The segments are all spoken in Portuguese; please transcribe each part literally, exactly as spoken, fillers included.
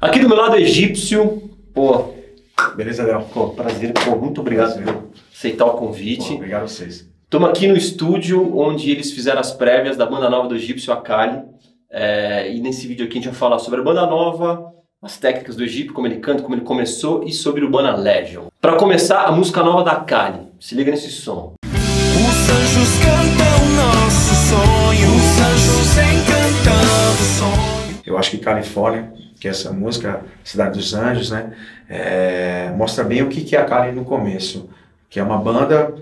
Aqui do meu lado é Egípcio. Pô. Beleza, Léo? Pô, prazer. Pô, muito obrigado prazer. por aceitar o convite. Pô, obrigado a vocês. Estamos aqui no estúdio onde eles fizeram as prévias da banda nova do Egípcio, Akali. É, e nesse vídeo aqui a gente vai falar sobre a banda nova, as técnicas do Egípcio, como ele canta, como ele começou e sobre Urbana Legend. Para começar, a música nova da Akali. Se liga nesse som. Os anjos cantam nosso sonho, os anjos encantando sonho. Eu acho que Califórnia, que é essa música, Cidade dos Anjos, né, é, mostra bem o que é a Akali no começo, que é uma banda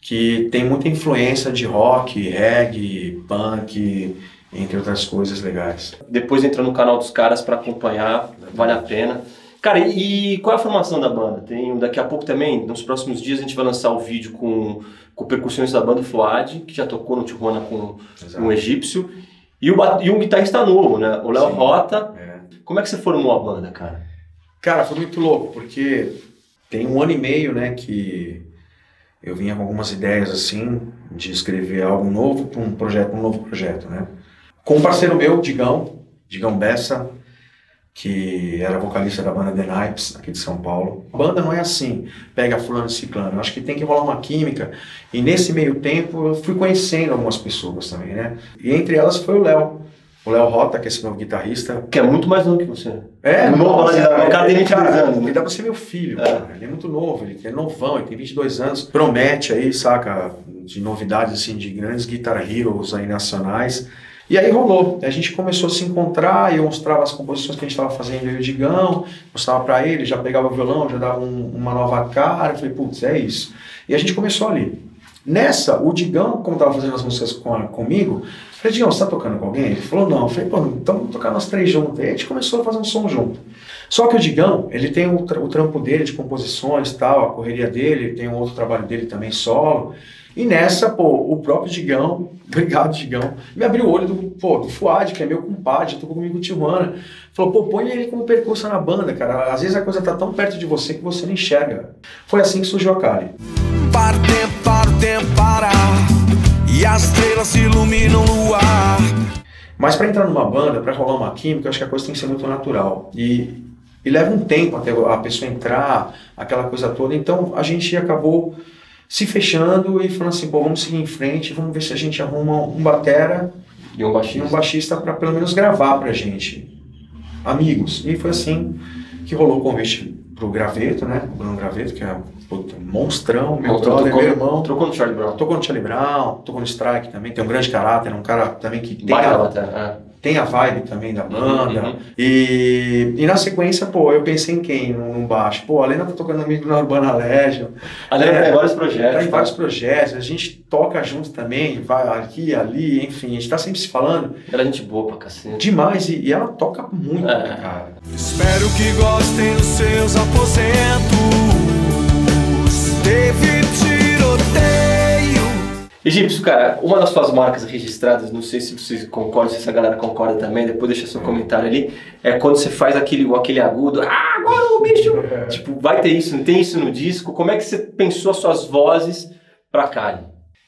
que tem muita influência de rock, reggae, punk, entre outras coisas legais. Depois entra no canal dos caras para acompanhar, vale a pena. Cara, e qual é a formação da banda? Tem, daqui a pouco também, nos próximos dias, a gente vai lançar o vídeo com, com o percussionista da banda, o Fluad, que já tocou no Tihuana com, com o Egípcio, e o, e um guitarrista novo, né? O Léo Rota. É. Como é que você formou a banda, cara? Cara, foi muito louco, porque tem um ano e meio, né, que eu vinha com algumas ideias, assim, de escrever algo novo para um projeto, um novo projeto, né? Com um parceiro meu, Digão, Digão Bessa, que era vocalista da banda The Nipes, aqui de São Paulo. A banda não é assim, pega fulano e ciclano. Eu acho que tem que rolar uma química. E nesse meio tempo eu fui conhecendo algumas pessoas também, né? E entre elas foi o Léo. O Léo Rota, que é esse novo guitarrista. Que é muito mais novo que você. É, novo. Ele dá pra ser meu filho, é. Cara. Ele é muito novo, ele é novão, ele tem vinte e dois anos. Promete aí, saca, de novidades assim, de grandes guitar heroes aí nacionais. E aí rolou, a gente começou a se encontrar, eu mostrava as composições que a gente estava fazendo, eu e o Digão, mostrava para ele, já pegava o violão, já dava um, uma nova cara, eu falei, putz, é isso. E a gente começou ali. Nessa, o Digão, como estava fazendo as músicas com a, comigo, eu falei, Digão, você está tocando com alguém? Ele falou, não. Eu falei, pô, então vamos tocar nós três juntos. Aí a gente começou a fazer um som junto. Só que o Digão, ele tem o, tra o trampo dele de composições e tal, a correria dele, tem um outro trabalho dele também solo. E nessa, pô, o próprio Digão, obrigado Digão, me abriu o olho do, pô, do Fluad, que é meu compadre, tocou comigo no Tijuana. Falou, pô, põe ele como percussa na banda, cara. Às vezes a coisa tá tão perto de você que você não enxerga. Foi assim que surgiu a Akali. Parte, parte, para, e as estrelas iluminam o luar. Mas pra entrar numa banda, pra rolar uma química, eu acho que a coisa tem que ser muito natural. E, e leva um tempo até a pessoa entrar, aquela coisa toda. Então a gente acabou se fechando e falando assim, pô, vamos seguir em frente, vamos ver se a gente arruma um batera e um baixista, um baixista para pelo menos gravar pra gente, amigos. E foi assim que rolou o convite pro Graveto, né, o Bruno Graveto, que é um monstrão, meu brother, meu irmão. Tocou no Charlie Brown. Tocou no Charlie Brown, tocou no Strike também, tem um grande caráter, um cara também que tem a, é. tem a vibe também da banda. Uhum, uhum. E, e na sequência, pô, eu pensei em quem no baixo? Pô, a Lena tá tocando comigo na Urbana Legend. A Lena é, tem vários projetos. Tá em vários projetos, a gente toca junto também, vai aqui, ali, enfim, a gente tá sempre se falando. Ela é gente boa pra cacete. Demais, e, e ela toca muito, é. cara. Espero que gostem dos seus aposentos. Teve tiroteio. Egípcio, cara, uma das suas marcas registradas, não sei se vocês concordam, se essa galera concorda também, depois deixa seu é. comentário ali, é quando você faz aquele, aquele agudo, ah, agora o bicho, é. tipo, vai ter isso, não tem isso no disco. Como é que você pensou as suas vozes pra Kali?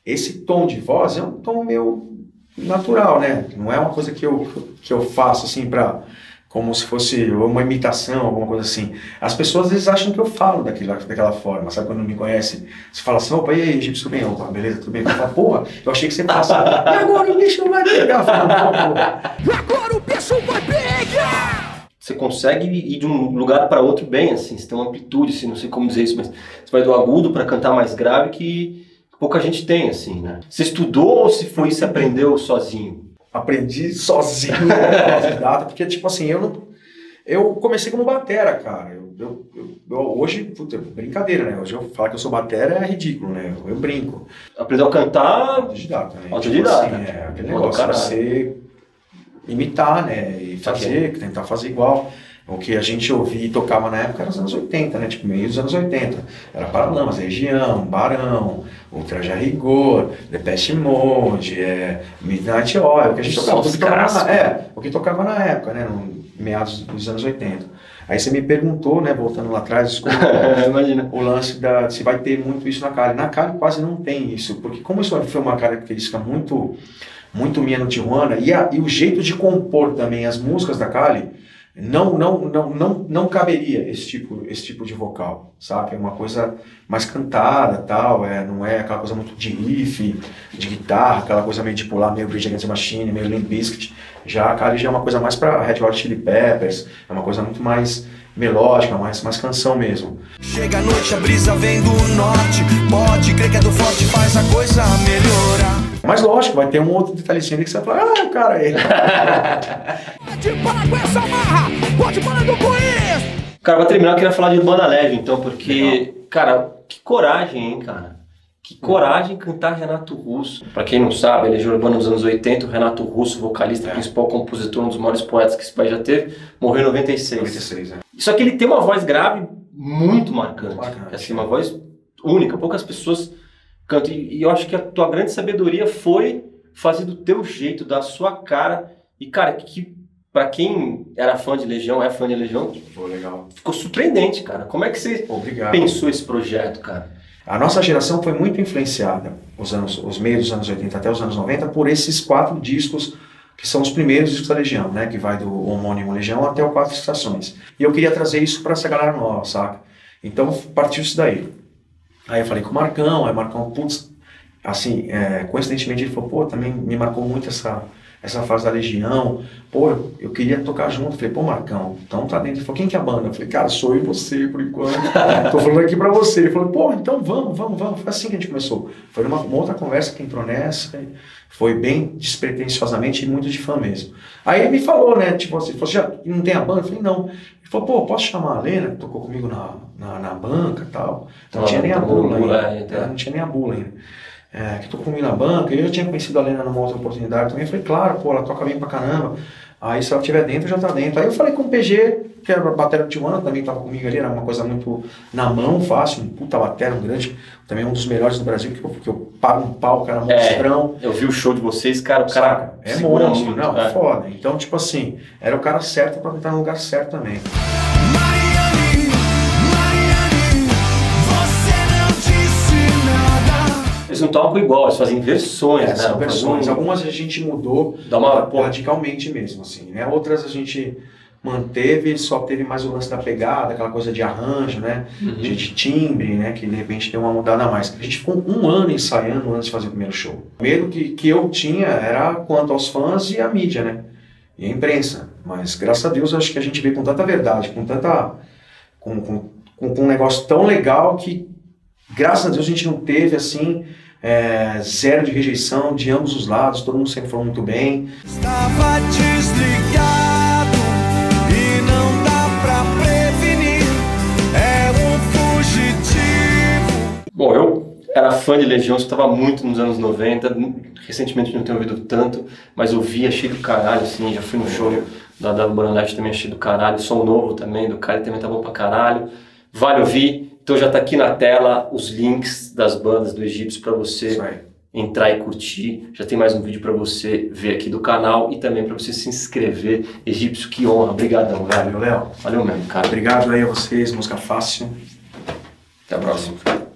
Esse tom de voz é um tom meio natural, né? Não é uma coisa que eu, que eu faço assim pra... como se fosse uma imitação, alguma coisa assim. As pessoas às vezes acham que eu falo daquilo, daquela forma, sabe, quando não me conhece. Você fala assim, opa, e aí, Egípcio, tudo bem? Opa, beleza, tudo bem? Eu falo, porra, eu achei que você passava. E agora o bicho vai pegar? E agora o bicho vai pegar! Você consegue ir de um lugar para outro bem, assim, você tem uma amplitude, assim, não sei como dizer isso, mas você vai do agudo para cantar mais grave que pouca gente tem, assim, né? Você estudou ou se foi, se aprendeu sozinho? Aprendi sozinho, né, porque tipo assim, eu não, eu comecei como batera, cara, eu, eu, eu, hoje, puta, brincadeira, né, hoje eu falar que eu sou batera é ridículo, né, eu, eu brinco. Aprendeu a cantar? Autodidata, né, autodidata. Tipo assim, né? É aquele negócio, você imitar, né, e fazer, tá tentar fazer igual. O que a gente ouvia e tocava na época era os anos oitenta, né? Tipo, meio dos anos oitenta. Era Paralamas, Região, Barão, Ultraje a Rigor, Depeche Mode, é, Midnight Oil, o que a gente tocava, tudo tocava na, é, o que tocava na época, né? No meados dos anos oitenta. Aí você me perguntou, né? Voltando lá atrás, desculpa, o lance da se vai ter muito isso na Akali. Na Akali quase não tem isso, porque como isso foi uma característica muito, muito minha no Tijuana, e, a, e o jeito de compor também as músicas da Akali, Não, não, não, não, não caberia esse tipo, esse tipo de vocal, sabe? É uma coisa mais cantada, tal, é, não é aquela coisa muito de riff, de guitarra, aquela coisa meio tipo lá, meio Rage Against the Machine, meio Limp Bizkit. Já a Cali já é uma coisa mais para Red Hot Chili Peppers, é uma coisa muito mais melódica, mais, mais canção mesmo. Chega a noite, a brisa vem do norte, pode crer que é do forte, faz a coisa melhorar. Mas lógico, vai ter um outro detalhezinho ali que você vai falar, ah, cara, ele... Cara, pra terminar eu queria falar de Urbana Legend, então, porque, legal, cara, que coragem, hein, cara? Que coragem cantar Renato Russo. Pra quem não sabe, a Legião Urbana dos anos oitenta, o Renato Russo, vocalista, é. principal, compositor, um dos maiores poetas que esse país já teve, morreu em noventa e seis. noventa e seis, é. Só que ele tem uma voz grave muito marcante, marcante. Assim, uma voz única, poucas pessoas cantam. E, e eu acho que a tua grande sabedoria foi fazer do teu jeito, da sua cara. E, cara, que... Pra quem era fã de Legião, é fã de Legião, pô, legal. Ficou surpreendente, cara. Como é que você Obrigado. pensou esse projeto, cara? A nossa geração foi muito influenciada, os, anos, os meios dos anos oitenta até os anos noventa, por esses quatro discos, que são os primeiros discos da Legião, né? Que vai do homônimo Legião até o Quatro Estações. E eu queria trazer isso pra essa galera nova, saca? Então, partiu isso daí. Aí eu falei com o Marcão, aí o Marcão, putz, assim, é, coincidentemente ele falou, pô, também me marcou muito essa... essa fase da Legião, pô, eu queria tocar junto, falei, pô, Marcão, então tá dentro, ele falou, quem que é a banda? Eu falei, cara, sou eu e você, por enquanto, tô falando aqui pra você, ele falou, pô, então vamos, vamos, vamos, foi assim que a gente começou, foi uma, uma outra conversa que entrou nessa, foi bem despretensiosamente e muito de fã mesmo. Aí ele me falou, né, tipo assim, você já não tem a banda? Eu falei, não. Ele falou, pô, posso chamar a Lena, que tocou comigo na, na, na banca e tal, não, não tinha nem a bula ainda, não tinha nem a bula ainda. É, que tô comigo na banca, eu já tinha conhecido a Lena numa outra oportunidade também, eu falei, claro, pô, ela toca bem pra caramba, aí se ela estiver dentro, já tá dentro. Aí eu falei com o P G, que era a batera do Tihuana, também tava comigo ali, era uma coisa muito na mão, fácil, um puta batera, um grande, também um dos melhores do Brasil, que eu, que eu pago um pau, cara, monstrão. É, eu vi o show de vocês, cara, o cara é monstro, não, cara. Foda, então tipo assim, era o cara certo pra entrar no lugar certo também. Eles não tocam igual, eles fazem versões, é, né? São versões, um... algumas a gente mudou Dá uma... pô, radicalmente mesmo, assim, né? Outras a gente manteve, só teve mais o lance da pegada, aquela coisa de arranjo, né? Uhum. De, de timbre, né? Que de repente deu uma mudada a mais. A gente ficou um ano ensaiando antes de fazer o primeiro show. O medo que, que eu tinha era quanto aos fãs e a mídia, né? E a imprensa. Mas graças a Deus acho que a gente veio com tanta verdade, com tanta... com, com, com, com um negócio tão legal que... Graças a Deus a gente não teve, assim, é, zero de rejeição de ambos os lados, todo mundo sempre falou muito bem. Estava desligado e não dá pra prevenir, é um fugitivo. Bom, eu era fã de Legião, escutava muito nos anos noventa, recentemente não tenho ouvido tanto, mas ouvi, achei do caralho, assim, já fui no show da, da Urbana Legend, também achei do caralho, som novo também, do cara também tá bom pra caralho, vale ouvir. Então já tá aqui na tela os links das bandas do Egípcio para você entrar e curtir. Já tem mais um vídeo para você ver aqui do canal e também para você se inscrever. Egípcio, que honra. Obrigadão, velho. Valeu, Léo. Valeu mesmo, cara. Obrigado aí a vocês. Música fácil. Até a próxima.